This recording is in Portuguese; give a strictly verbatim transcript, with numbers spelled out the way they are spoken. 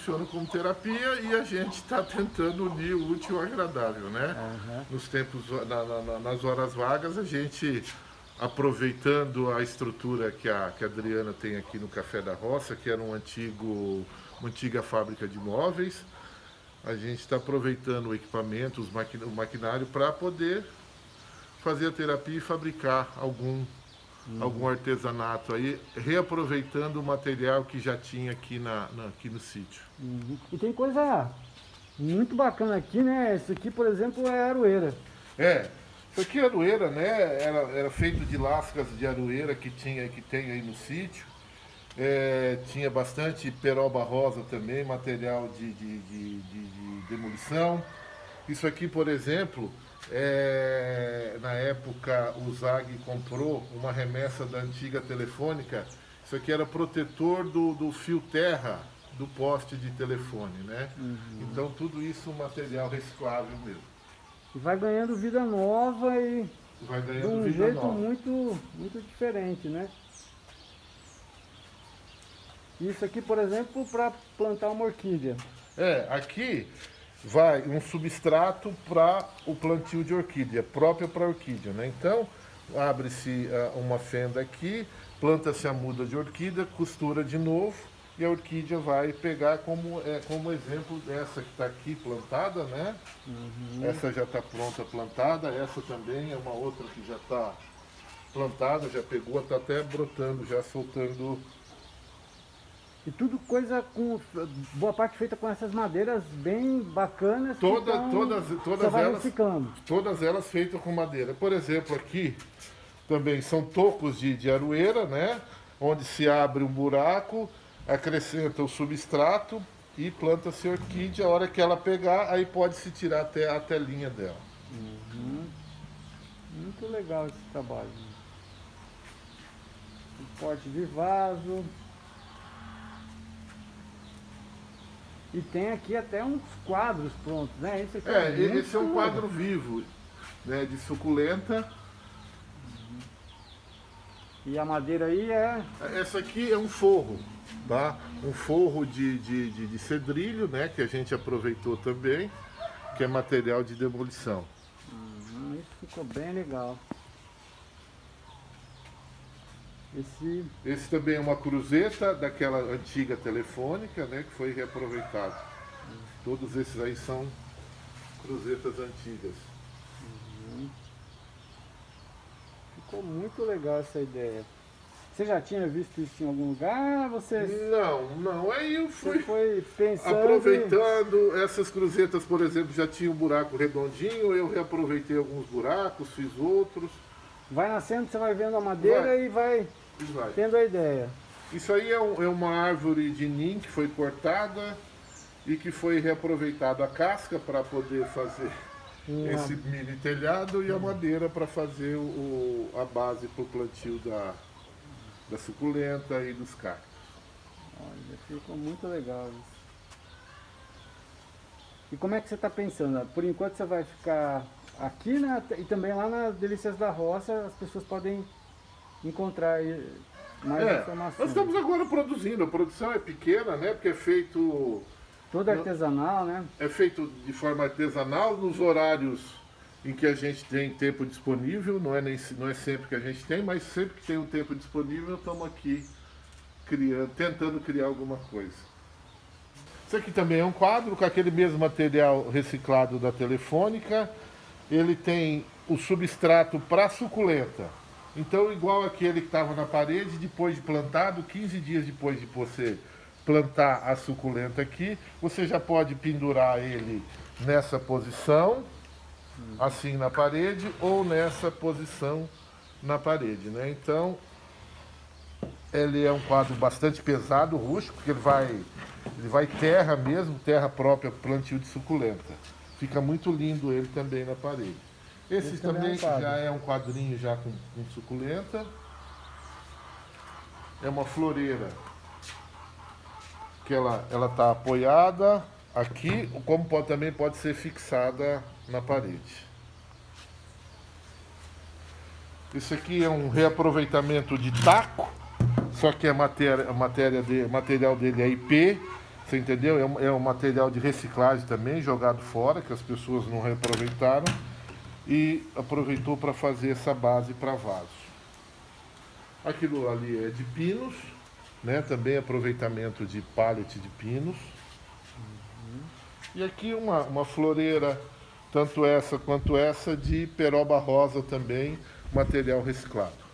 funciona como terapia e a gente está tentando unir o útil ao agradável, né? Uhum. Nos tempos, na, na, nas horas vagas, a gente, aproveitando a estrutura que a, que a Adriana tem aqui no Café da Roça, que era um antigo, uma antiga fábrica de móveis, a gente está aproveitando o equipamento, os maquin, o maquinário, para poder fazer a terapia e fabricar algum Uhum. algum artesanato aí, reaproveitando o material que já tinha aqui, na, na, aqui no sítio. Uhum. E tem coisa muito bacana aqui, né? Isso aqui, por exemplo, é aroeira. É, isso aqui é aroeira, né? Era, era feito de lascas de aroeira que, tinha, que tem aí no sítio. É, tinha bastante peroba rosa também, material de, de, de, de, de demolição. Isso aqui, por exemplo... É, na época o Zag comprou uma remessa da antiga telefônica. Isso aqui era protetor do, do fio terra do poste de telefone, né? Uhum. Então tudo isso um material reciclável mesmo. E vai ganhando vida nova e vai ganhando de um vida jeito nova. Muito, muito diferente, né? Isso aqui, por exemplo, para plantar uma orquídea. É, aqui... vai um substrato para o plantio de orquídea, próprio para orquídea, né? Então, abre-se uh, uma fenda aqui, planta-se a muda de orquídea, costura de novo e a orquídea vai pegar como, é, como exemplo dessa que está aqui plantada, né? Uhum. Essa já está pronta, plantada, essa também é uma outra que já está plantada, já pegou, está até brotando, já soltando... E tudo coisa com, boa parte feita com essas madeiras bem bacanas. Toda, tão, todas, todas, elas, todas elas feitas com madeira. Por exemplo, aqui também são tocos de, de aroeira, né? Onde se abre um buraco, acrescenta o substrato e planta-se orquídea. A hora que ela pegar, aí pode-se tirar até a telinha dela. Uhum. Muito legal esse trabalho. Um pote de vaso... E tem aqui até uns quadros prontos, né? Esse, aqui é, é muito... esse é um quadro vivo, né? De suculenta. Uhum. E a madeira aí é... Essa aqui é um forro, tá? Um forro de, de, de, de cedrilho, né? Que a gente aproveitou também, que é material de demolição. Uhum, isso ficou bem legal. Esse... Esse também é uma cruzeta daquela antiga telefônica, né, que foi reaproveitado. Uhum. Todos esses aí são cruzetas antigas. Uhum. Ficou muito legal essa ideia. Você já tinha visto isso em algum lugar? Você... Não, não. Aí eu fui foi pensando... aproveitando. Essas cruzetas, por exemplo, já tinha um buraco redondinho, eu reaproveitei alguns buracos, fiz outros. Vai nascendo, você vai vendo a madeira vai. e vai, vai tendo a ideia. Isso aí é, um, é uma árvore de nim que foi cortada e que foi reaproveitada a casca para poder fazer uma... esse mini telhado e hum. a madeira para fazer o, a base para o plantio da, da suculenta e dos cactos. Olha, ficou muito legal isso. E como é que você está pensando? Por enquanto você vai ficar... Aqui na, e também lá nas Delícias da Roça, as pessoas podem encontrar mais é, informações. Nós estamos agora produzindo, a produção é pequena, né? Porque é feito... Todo artesanal, né? É feito de forma artesanal, nos horários em que a gente tem tempo disponível, não é, nem, não é sempre que a gente tem, mas sempre que tem um tempo disponível, estamos aqui criando, tentando criar alguma coisa. Isso aqui também é um quadro com aquele mesmo material reciclado da telefônica. Ele tem o substrato para suculenta. Então, igual aquele que estava na parede, depois de plantado, quinze dias depois de você plantar a suculenta aqui, você já pode pendurar ele nessa posição, assim na parede, ou nessa posição na parede, né? Então, ele é um quadro bastante pesado, rústico, porque ele vai, ele vai terra mesmo, terra própria, plantio de suculenta. Fica muito lindo ele também na parede. Esse, Esse também, também é um já é um quadrinho já com, com suculenta. É uma floreira que ela ela está apoiada aqui, como pode, também pode ser fixada na parede. Isso aqui é um reaproveitamento de taco, só que a matéria, a matéria de, material dele é I P. Você entendeu? É um, é um material de reciclagem também, jogado fora, que as pessoas não reaproveitaram. E aproveitou para fazer essa base para vaso. Aquilo ali é de pinos, né? Também aproveitamento de pallet de pinos. Uhum. E aqui uma, uma floreira, tanto essa quanto essa, de peroba rosa também, material reciclado.